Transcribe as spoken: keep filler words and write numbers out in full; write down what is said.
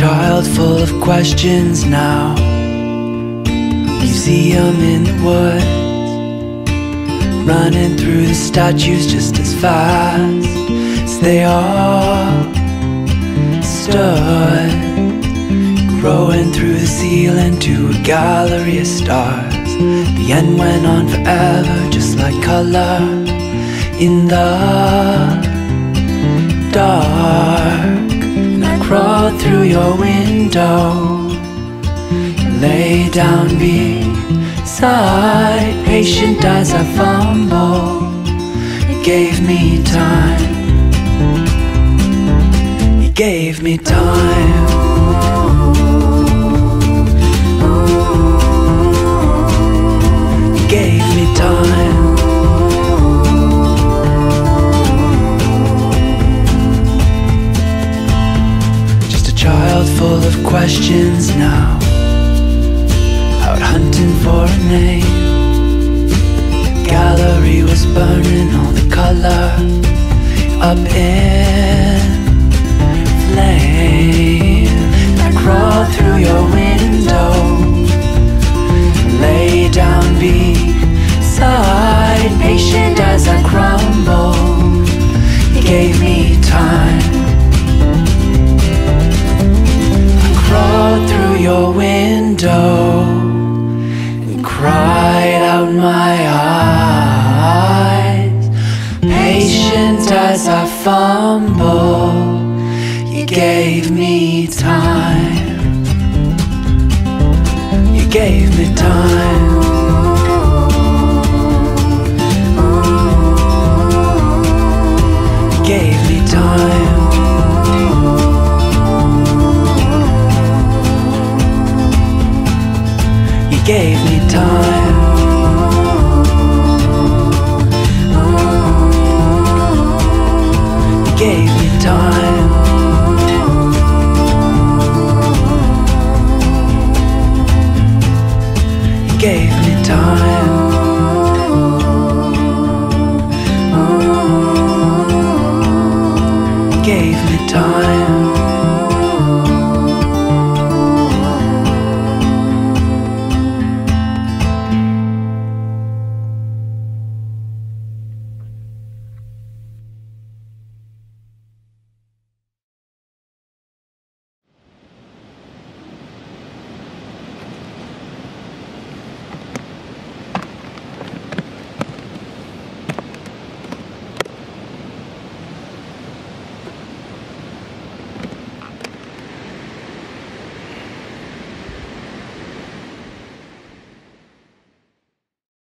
child full of questions now. Museum in the woods, running through the statues just as fast as they all stood, growing through the ceiling to a gallery of stars. The end went on forever, just like color in the dark. Crawled through your window, you lay down beside, patient as I fumble. You gave me time, you gave me time. Full of questions now, out hunting for a name. The gallery was burning, all the color up in flame. I crawled through your window, lay down beside, patient as I crumble. You gave me time. Through your window and cried out my eyes, patient as I fumble. You gave me time, you gave me time, you gave me time. Gave me time.